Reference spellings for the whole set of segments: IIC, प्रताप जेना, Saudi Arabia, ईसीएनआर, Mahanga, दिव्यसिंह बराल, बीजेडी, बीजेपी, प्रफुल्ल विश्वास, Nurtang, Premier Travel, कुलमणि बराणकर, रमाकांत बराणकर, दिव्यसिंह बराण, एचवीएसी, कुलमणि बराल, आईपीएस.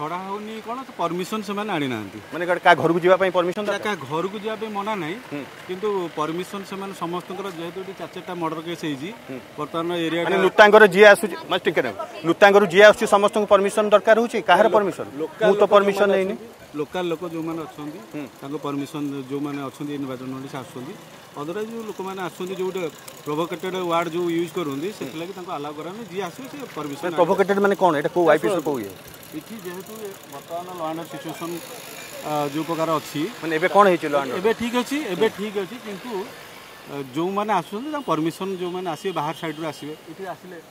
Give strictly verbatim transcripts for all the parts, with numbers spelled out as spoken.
छड़ा होनी कौन तो परमिशन से मैंने आनी ना मैंने क्या घर को जावाई परमिशन क्या घर को जावाई मना ना किंतु परमिशन से मैंने समस्त जेहेतु चार चार्टा मर्डर केस बर्तमान एरिया लुटांग जी आस लुटांग जी आस समस्त परमिशन दरकार होची काहर परमिशन मु तो परमिशन नहीं लोकल लोक जो मैंने अच्छा परमिशन जो मैंने अच्छा निर्वाचन मंडल से आसरवाइज जो लोक मैंने आसोटे प्रोभोकेटेड वार्ड जो यूज करती से आलाउ कराने जी आसो परमिशन प्रोभोकेटेड मैंने कौन ये कौ आईपीएस कौ ये इति जेहेतु बर्तमान लॉ एंड सिचुएशन जो प्रकार अच्छी मैंने कौन है ठीक अच्छी एवं ठीक अच्छी किंतु जो मैंने आसुन परमिशन जो मैंने आसे बाहर साइड आसवे ये आसिले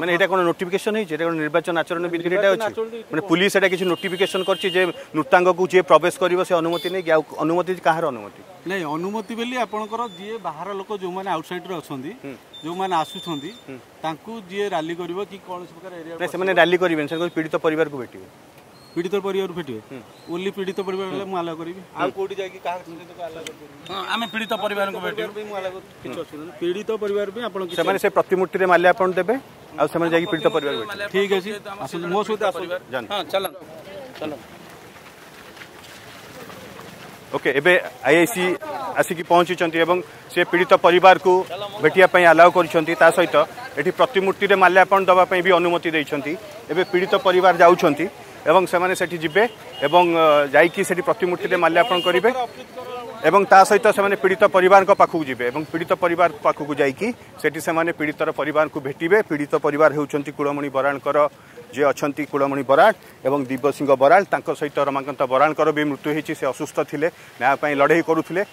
मैंने एटा कोन नोटिफिकेशन है जेटा कोन निर्वाचन आचरण विधि एटा अछि माने पुलिस एटा किछ नोटिफिकेशन करछि जे नृतांग को जे प्रवेश करिवो से अनुमति नै ग्या अनुमति काहर अनुमति नै अनुमति बेली आपनकर जे बाहर लोक जो माने आउटसाइड रे अछंदी जो माने आसुछंदी तांकू जे रैली करिवो कि कोन प्रकार एरिया नै से माने रैली करिवेन से पीड़ित परिवार को भेटिबे पीड़ित परिवार भेटिबे ओनली पीड़ित परिवार ले मु आला करिवि आ कोठी जाय कि काहर संगे तो आला करिवि हां आमे पीड़ित परिवार को भेटिबे मु आला किछ अछन पीड़ित परिवार पे आपन से माने से प्रतिमूर्ति रे माले आपन देबे आ समय जाके पीड़ित परिवार ठीक है जी असल मो सुध परिवार हां चलन चलन ओके एबे आईआईसी आसी की पहुंची चंती एवं से पीड़ित परिवार को भेटिया पई अलाउ करी चंती ता सहित एठी प्रतिमूर्ति रे माल्यार्पण दबा पई भी अनुमति देई चंती एबे पीड़ित परिवार जाउ चंती एवं से माने सेठी जिबे एवं जाईकी सेठी प्रतिमूर्ति रे माल्यार्पण करिवे एवं ता सहित से माने पीड़ित परिवार को पाखु जिबे एवं पीड़ित परिवार पाखु जाईकी सेठी से माने पीड़ितर परिवार को भेटिबे पीड़ित परिवार हेउचंती कुलमणि बराणकर जे अछंती कुलमणि बराण एवं दिव्यसिंह बराण तांको सहित रमाकांत बराणकर भी मृत्यु हेछि से असुस्थ थिले ना पई लड़ाई करूथिले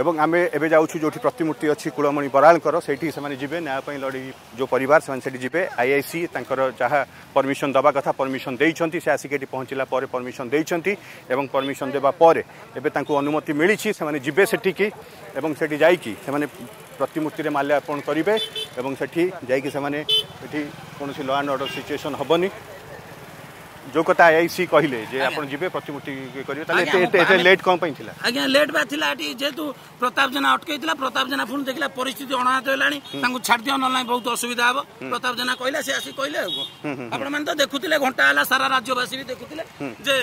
एवं आमे एबे जाउछु जोठी प्रतिमूर्ति अछि कुलमणि बराणकर सेठी से माने जिबे ना पई लड़ाई जो परिवार से माने सेठी जिबे आईआईसी तांकर जहा परमिशन दबा कथा परमिशन देइछंती से आसिके पहुँचला पर परमिशन देइछंती एवं परमिशन देबा पर एबे तांको अनुमति मिलिछि से माने जिबे सेठी की एवं सेठी जाईकी से माने प्रतिमूर्ति रे माल्यार्पण करिवे एवं सेठी जाईकी से माने एठी कोनोसी लॉ एंड ऑर्डर सिचुएशन हबनी जो कथा आईआईसी कहले जे आपण जिबे प्रतिमूर्ति करियो ताले एते एते लेट कम पई थिला आज्ञा लेट बा थिला एटी जेतु प्रताप जेना अटके थिला प्रताप जेना फोन देखला परिस्थिति अनाहत होलानी तांको छाड़ दियो नलाय बहुत असुविधा हो प्रताप जेना कहला से आसी कहले आपण मन तो देखुतिले घंटा हला सारा राज्यवासी भी देखुतिले जे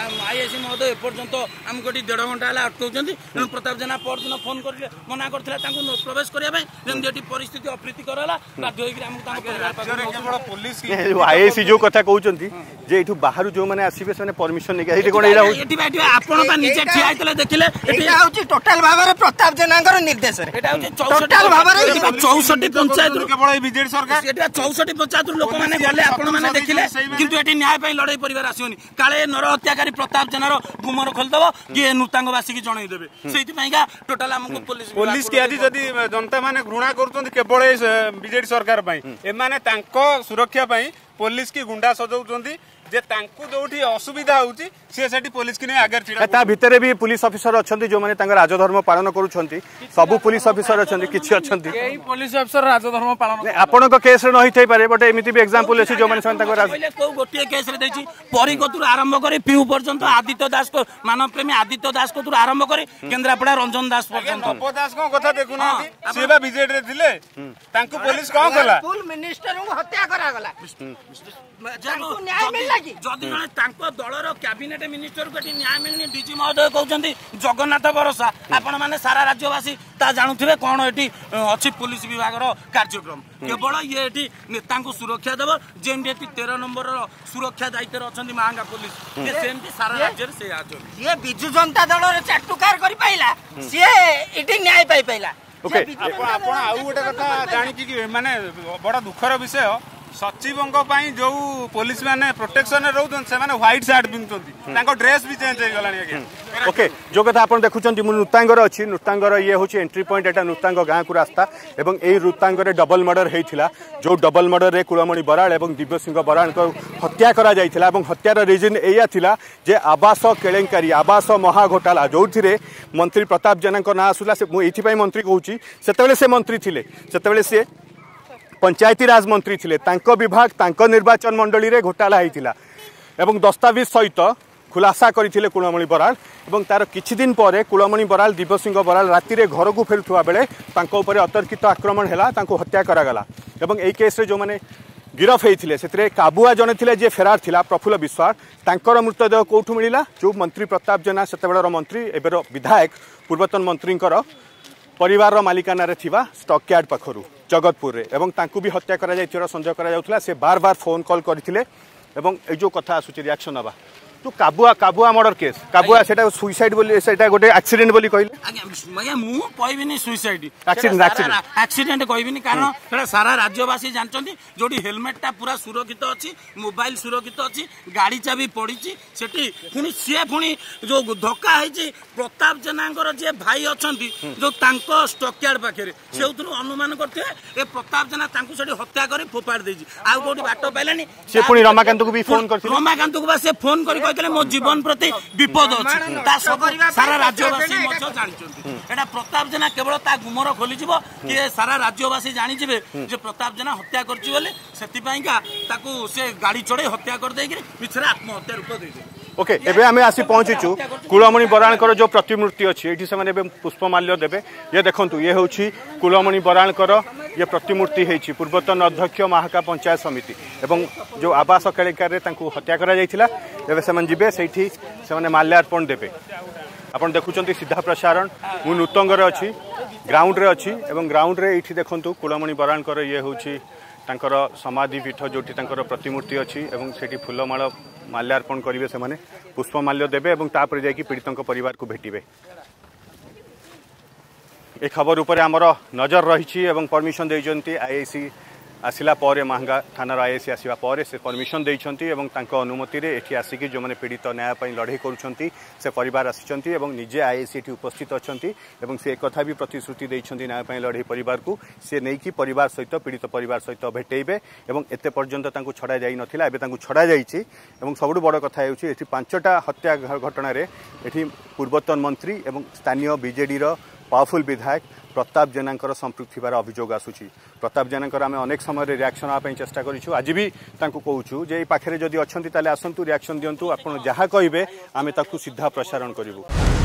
आईआईसी महोदय एपर्यंत हम गोटी डेढ़ घंटा हला अटकौचंती प्रताप जेना पर दिन फोन करले मना करथिला तांको नो प्रवेश करिया बे जेन जेटी परिस्थिति अप्रीतिकर होला बाध्य होइकि हम तांको परिवार पास पुलिस आईआईसी जो कथा कहउचंती जे एठु बाहरु जो माने आसीबे से माने परमिशन नै एठी कोन एला एठी बैठी आपण बा नीचे ठिया आइतले देखिले एठी आउची टोटल भाबरे प्रताप जेनांगर निर्देश रे एटा आउची टोटल भाबरे चौंसठ पंचायत रु केवल बीजेपी सरकार एटा चौंसठ पंचायत रु लोक माने गले आपण माने देखिले किंतु एठी न्याय पई लड़ाई परिवार आसीओनी काले नर हत्याकारी प्रताप जेनारो गुमर खोल दबो कि नृतांगवासी की जणाई देबे सेति पईगा टोटल हमको पुलिस पुलिस के आदि जदी जनता माने घृणा करतों केवल बीजेपी सरकार पई ए माने तांको सुरक्षा पई पुलिस की गुंडा सजाउचोंती जे तांकु जोठी असुविधा होउची से सेठी पुलिस किने आगर छिडा ता भितरे भी पुलिस ऑफिसर अछंती जो माने तांगर राजधर्म पालन करूछंती सब पुलिस ऑफिसर अछंती किछि अछंती एही पुलिस ऑफिसर राजधर्म पालन आपण को केस रे नहि थई पारे बट एमिति भी एग्जांपल अछि जो माने संता को राज को गोटिए केस रे दैछि परिगतुर आरंभ करी पिउ पर्यंत आदित्य दास को मानवप्रेमी आदित्य दास को तुर आरंभ करी केंद्रापड़ा रंजन दास पर्यंत नप दास को कथा देखुना सेबा विजिट रे थिले तांकु पुलिस का कला फुल मिनिस्टर को हत्या करा गला तांकु न्याय मिल जदि जन तांको दलर कैबिनेट मिनिस्टर को न्याय मिलनी डीजी महोदय कहते जगन्नाथ भरोसा आपण मैंने सारा राज्यवासी जानते कौन ये अच्छी पुलिस विभाग कार्यक्रम केवल ये ये नेता सुरक्षा देव जेमती ये तेरह नंबर सुरक्षा दायित्व अच्छा महांगा पुलिस सेमती सारा राज्य से विजु जनता दल चाटुकार न्याय पाई पाइला माने बड़ा दुखर विषय सचिवों को पाई जो पुलिस मैंने प्रोटेक्शन रोन से मैंने व्हाइट शर्ट पिंधुंती ड्रेस भी चेंज होगा ओके जो कथा आप देखुंत नृतांगर अच्छी नृतांगर ये हूँ एंट्री पॉइंट एटा नृतांग गाँव को रास्ता एवं यही नृतांग डबल मर्डर होता जो डबल मर्डर रे कुलमणि बराण और दिव्यसिंह बराण को हत्या करा हत्यार रिजन एया जे आवास केलेंकारी आवास महाघोटाला जो मंत्री प्रताप जेना ना आसूला ये मंत्री कहूँ से मंत्री थे से पंचायती राज मंत्री थिले तांको विभाग तांको निर्वाचन मंडली रे घोटाला होता एवं दस्तावेज सहित खुलासा करथिले कुलमणि बराल एवं तार किछि दिन पर कुलमणि बराल दिव्यसिंह बराल राति रे घर को फेरुवा बेले तांको ऊपर अतर्कित आक्रमण हैला तांको हत्या करा गला एवं एई केस रे जो माने गिरफ होते से काबुआ जड़े थे फेरार थिला प्रफुल्ल विश्वास तांकर मृतदेह कौटू मिला जो मंत्री प्रताप जेना से मंत्री एबर विधायक पूर्वतन मंत्री परिवार मालिकाना थिबा स्टॉकयार्ड पाखरु जगतपुर एवं तांकु भी हत्या कर संदेह कर से बार बार फोन कॉल करथिले एवं ए जो कथा आसुची रिएक्शन हवा तो काबुआ काबुआ मर्डर केस काबुआ सेटा सुसाइड बोली सेटा गोटे एक्सीडेंट बोली कहले आगे मु कहबिनी सुसाइड एक्सीडेंट एक्सीडेंट कहबिनी कारण सेटा सारा राज्यवासी जानचंती जोडी हेलमेटटा पूरा सुरक्षित अछि मोबाइल सुरक्षित अछि गाड़ी चाबी पड़ीची सेठी पुनी से पुनी जो धक्का हैछि प्रताप जेनांगर जे भाई अछंती जो तांको स्टॉकयार्ड पाखरे सेउतनु अनुमान करथे ए प्रताप जेना तांको सेठी हत्या करी फोपाड़ देछि आ गोडी बाटो पाइलानी से पुनी रमाकांत को भी फोन करथिले रमाकांत को बा से फोन कर मो जीवन प्रति विपद अच्छी सारा राज्यवासी प्रताप जेना केवल गुमर खोली किए सारा राज्यवासी जानी जे प्रताप जेना हत्या कर गाड़ी चढ़े हत्या कर पिछले आत्महत्या रूप दे ओके एबे आमे आसी पहुँचीचु कुलमणि बराण कर जो प्रतिमूर्ति अच्छी ये से पुष्पमाल्य देवे ये देखु ये हूँ कुलमणि बराण कर ये प्रतिमूर्ति होती पूर्वतन अध्यक्ष महाका पंचायत समिति एवं जो आवास केलिकार हत्या करे से माल्यार्पण देवे आपड़ देखुं सीधा प्रसारण मु नूतंगर अच्छी ग्राउंड अच्छी ग्राउंड में ये देखु कुलमणि बराण कर ये हूँ तांकर समाधिपीठ जो प्रतिमूर्ति अच्छी से फूलमाल माल्यार्पण करेंगे से माने पुष्पमाल्य देवे तापर जाकि पीड़ितों परिवार को भेटिबे। ए खबर उपरे आमर नजर रही परमिशन देइछन्ती आईआईसी आसिला परे महंगा थाना आईआईसी आसिबा परे से परमिशन देइछन्ती एवं तांको अनुमति रे एठी आसिकि जो माने पीड़ित न्याय पई लड़ाई करूछन्ती से परिवार आसिछन्ती एवं निजे आईआईसी एठी उपस्थित अछन्ती एवं से एकथा भी प्रतिश्रुति देइछन्ती न्याय पई लड़ाई परिवार को से नेकी परिवार सहित पीड़ित परिवार सहित भेटेइबे एवं एते पर्यंत तांको छडा जाई नथिला एबे तांको छडा जाईछि एवं सबुडु बड़ कथा हेउछि एठी पांचटा हत्या घटना रे एठी पूर्वतन मंत्री एवं स्थानीय बीजेडी रो पावरफुल विधायक प्रताप जेना संपृक्त थोड़ा अभियोग आसूँ प्रताप जेना आम अनेक समय रिएक्शन हाँपाई चेषा करूँ आज भी कहूँ जे पाखे जदि अच्छा आसतु रिएक्शन दिंतु आपड़ जहाँ कहे आम ताकू सीधा प्रसारण करूँ।